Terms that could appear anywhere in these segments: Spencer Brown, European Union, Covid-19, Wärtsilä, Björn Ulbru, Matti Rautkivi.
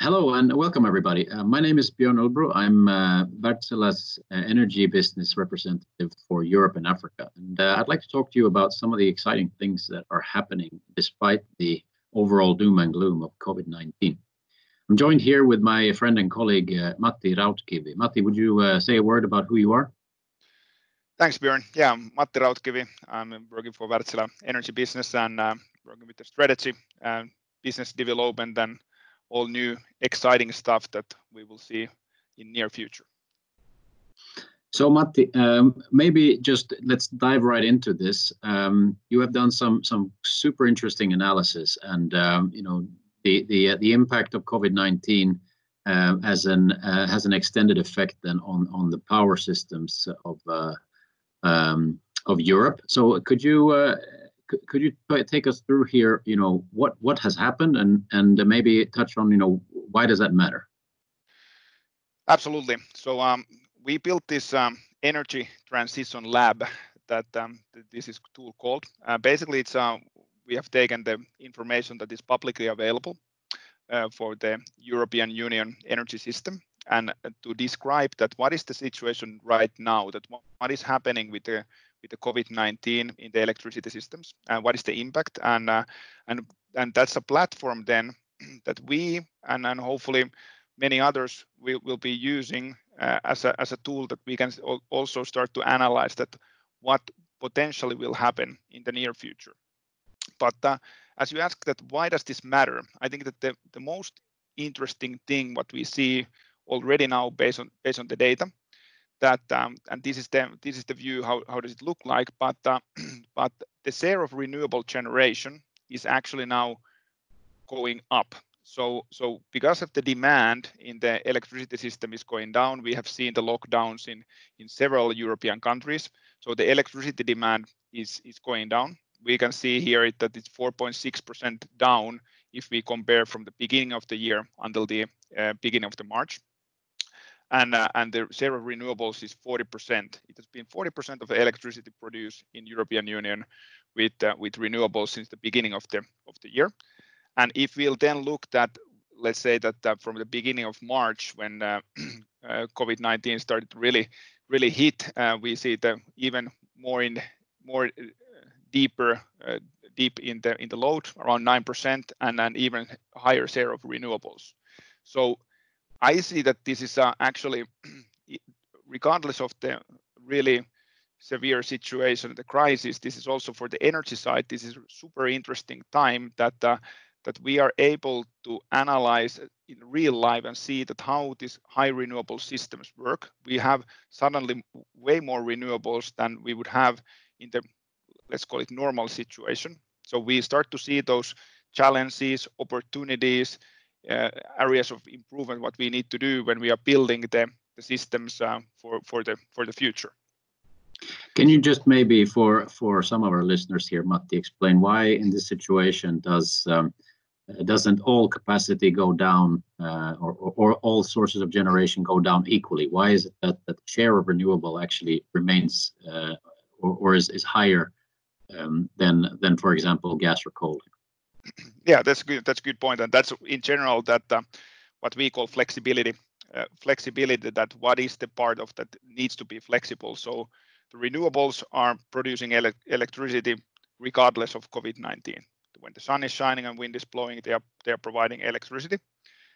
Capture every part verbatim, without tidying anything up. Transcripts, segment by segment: Hello and welcome everybody. Uh, my name is Björn Ulbru. I'm uh, Wärtsilä's uh, energy business representative for Europe and Africa. And uh, I'd like to talk to you about some of the exciting things that are happening despite the overall doom and gloom of COVID nineteen. I'm joined here with my friend and colleague, uh, Matti Rautkivi. Matti, would you uh, say a word about who you are? Thanks, Björn. Yeah, I'm Matti Rautkivi. I'm working for Wärtsilä energy business and uh, working with the strategy and business development and all new exciting stuff that we will see in near future. So Matti, um, maybe just let's dive right into this. Um, you have done some some super interesting analysis, and um, you know the the uh, the impact of COVID nineteen uh, as an uh, has an extended effect then on on the power systems of uh, um, of Europe. So could you uh, Could you take us through here, you know, what, what has happened and, and maybe touch on, you know, why does that matter? Absolutely. So um, we built this um, energy transition lab that um, this is tool called. Uh, basically, it's uh, we have taken the information that is publicly available uh, for the European Union energy system and to describe that what is the situation right now, that what is happening with the with the COVID nineteen in the electricity systems, and what is the impact, and uh, and and that's a platform then that we and and hopefully many others will, will be using uh, as a as a tool that we can also start to analyze that what potentially will happen in the near future. But uh, as you ask that why does this matter, I think that the the most interesting thing what we see already now based on based on the data. That um, and this is the this is the view how how does it look like, but uh, but the share of renewable generation is actually now going up. So so because of the demand in the electricity system is going down, we have seen the lockdowns in in several European countries. So the electricity demand is is going down. We can see here that it's four point six percent down if we compare from the beginning of the year until the uh, beginning of the March. And, uh, and the share of renewables is forty percent. It has been forty percent of the electricity produced in European Union with uh, with renewables since the beginning of the of the year. And if we'll then look at, let's say that uh, from the beginning of March when uh, uh, COVID nineteen started to really really hit, uh, we see the even more in more uh, deeper uh, deep in the in the load around nine percent and an even higher share of renewables. So I see that this is uh, actually, regardless of the really severe situation, the crisis, this is also for the energy side, this is a super interesting time that uh, that we are able to analyze in real life and see that how these high renewable systems work. We have suddenly way more renewables than we would have in the, let's call it normal situation. So we start to see those challenges, opportunities, Uh, areas of improvement, what we need to do when we are building the, the systems uh, for for the for the future. Can you just maybe for for some of our listeners here, Matti, explain why in this situation does um, doesn't all capacity go down uh, or, or or all sources of generation go down equally? Why is it that that share of renewable actually remains uh, or or is is higher um, than than for example gas or coal? Yeah, that's good. That's a good point, and that's in general that uh, what we call flexibility. Uh, flexibility that what is the part of that needs to be flexible. So the renewables are producing ele electricity regardless of COVID nineteen. When the sun is shining and wind is blowing, they are they are providing electricity,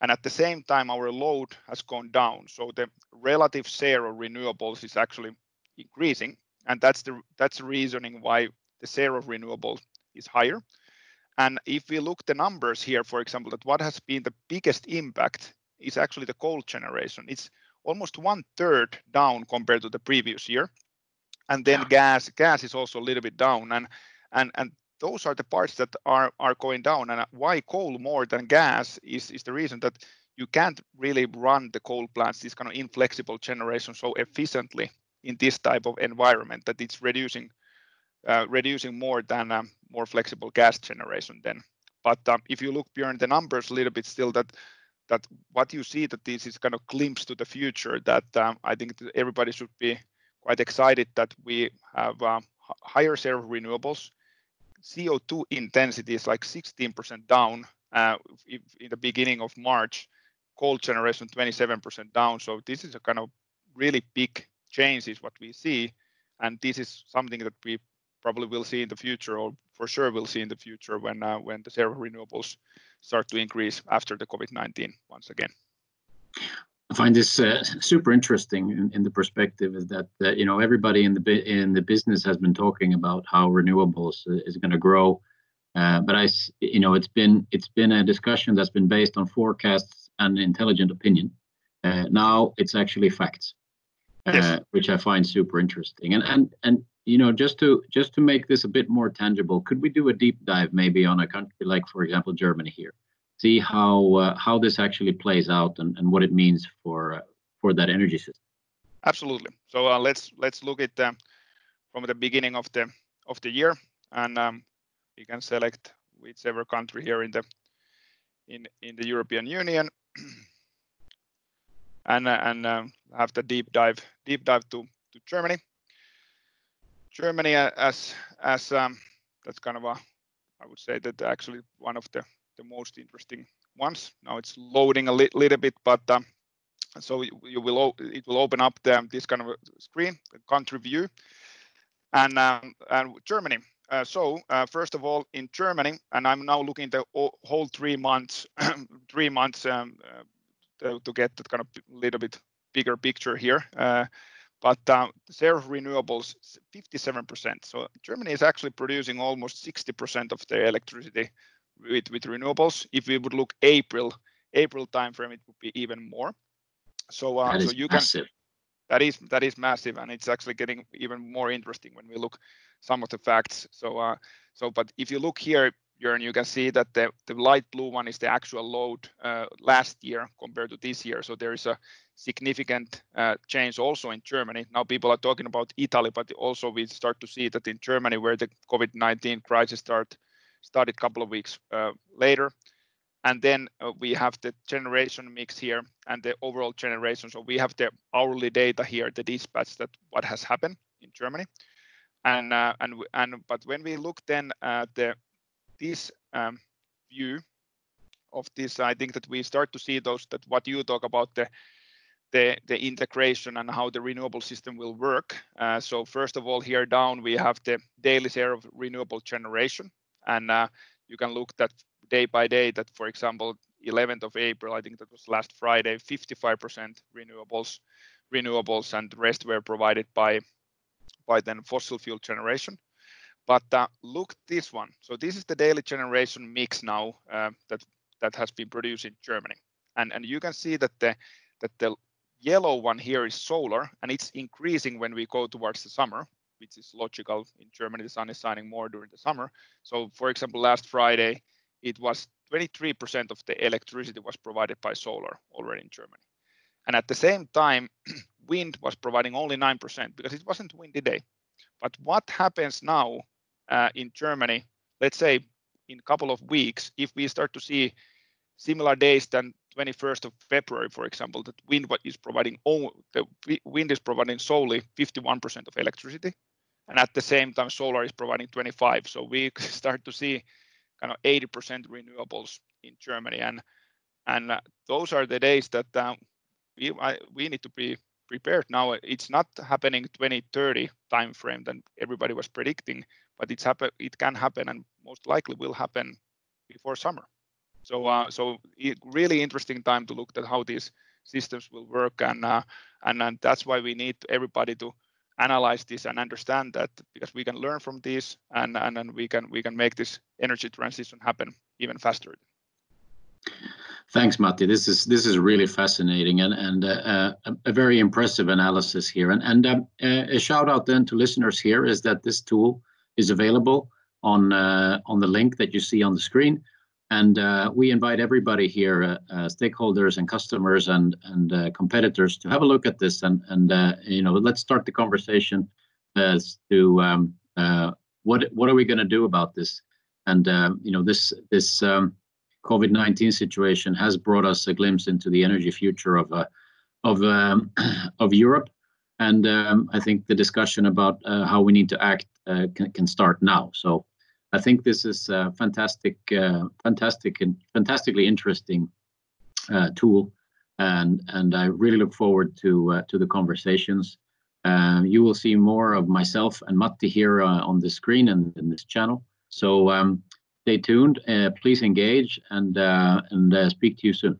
and at the same time our load has gone down. So the relative share of renewables is actually increasing, and that's the that's the reasoning why the share of renewables is higher. And if we look at the numbers here, for example, that what has been the biggest impact is actually the coal generation. It's almost one third down compared to the previous year. And then yeah. gas gas is also a little bit down. And and and those are the parts that are, are going down. And why coal more than gas is, is the reason that you can't really run the coal plants, this kind of inflexible generation, so efficiently in this type of environment that it's reducing Uh, reducing more than um, more flexible gas generation then. But um, if you look beyond the numbers a little bit still, that that what you see that this is kind of glimpse to the future that um, I think that everybody should be quite excited that we have um, higher share of renewables. C O two intensity is like sixteen percent down uh, if, in the beginning of March coal generation twenty-seven percent down. So this is a kind of really big change is what we see. And this is something that we probably will see in the future, or for sure we'll see in the future when uh, when the share of renewables start to increase after the COVID nineteen once again. I find this uh, super interesting in, in the perspective is that uh, you know, everybody in the in the business has been talking about how renewables is going to grow, uh, but I you know it's been it's been a discussion that's been based on forecasts and intelligent opinion. Uh, now it's actually facts, uh, yes. which I find super interesting. And and and you know, just to just to make this a bit more tangible, could we do a deep dive maybe on a country like, for example, Germany here? See how uh, how this actually plays out and, and what it means for uh, for that energy system. Absolutely. So uh, let's let's look at uh, from the beginning of the of the year, and um, we can select whichever country here in the in in the European Union, and uh, and uh, have the deep dive deep dive to to Germany. Germany as as um, that's kind of a, I would say that actually one of the the most interesting ones. Now it's loading a li little bit, but um, so you, you will it will open up the, this kind of screen, the country view, and um, and Germany. Uh, so uh, first of all, in Germany, and I'm now looking the whole three months, three months um, uh, to, to get that kind of little bit bigger picture here. Uh, but uh, the share of renewables fifty-seven percent. So Germany is actually producing almost sixty percent of their electricity with, with renewables. If we would look April, April timeframe, it would be even more. So, uh, that so is you massive. can. That is that is massive, and it's actually getting even more interesting when we look some of the facts. So, uh, so but if you look here, Björn, you can see that the the light blue one is the actual load uh, last year compared to this year. So there is a significant uh, change also in Germany. Now people are talking about Italy, but also we start to see that in Germany, where the COVID nineteen crisis started. Started a couple of weeks uh, later, and then uh, we have the generation mix here and the overall generation. So we have the hourly data here, the dispatch that what has happened in Germany, and uh, and and but when we look then at the this um, view of this, I think that we start to see those that what you talk about the the the integration and how the renewable system will work. Uh, so first of all, here down we have the daily share of renewable generation. And uh, you can look that day by day that, for example, eleventh of April, I think that was last Friday, fifty-five percent renewables, renewables, and the rest were provided by, by then fossil fuel generation. But uh, look this one. So this is the daily generation mix now uh, that that has been produced in Germany, and and you can see that the that the yellow one here is solar, and it's increasing when we go towards the summer. Which is logical. In Germany, the sun is shining more during the summer. So, for example, last Friday, it was twenty-three percent of the electricity was provided by solar already in Germany. And at the same time, wind was providing only nine percent because it wasn't a windy day. But what happens now uh, in Germany, let's say in a couple of weeks, if we start to see similar days than twenty-first of February, for example, that wind is providing all, the wind is providing solely fifty-one percent of electricity, and at the same time solar is providing twenty-five. So we start to see kind of eighty percent renewables in Germany, and and those are the days that uh, we I, we need to be prepared. Now it's not happening twenty thirty timeframe than everybody was predicting, but it's happen it can happen and most likely will happen before summer. So, uh, so it really interesting time to look at how these systems will work, and uh, and, and that's why we need everybody to analyze this and understand that, because we can learn from this, and and, and we can we can make this energy transition happen even faster. Thanks, Matti. This is this is really fascinating and and uh, a, a very impressive analysis here. And and um, a shout out then to listeners here is that this tool is available on uh, on the link that you see on the screen. And uh, we invite everybody here, uh, uh, stakeholders and customers and, and uh, competitors, to have a look at this. And, and uh, you know, let's start the conversation as to um, uh, what what are we going to do about this? And, uh, you know, this, this um, COVID nineteen situation has brought us a glimpse into the energy future of, uh, of, um, of Europe. And um, I think the discussion about uh, how we need to act uh, can, can start now. So I think this is a fantastic, uh, fantastic and fantastically interesting uh, tool and and I really look forward to uh, to the conversations. Uh, you will see more of myself and Matti here uh, on the screen and in this channel. So um, stay tuned. Uh, please engage, and uh, and uh, speak to you soon.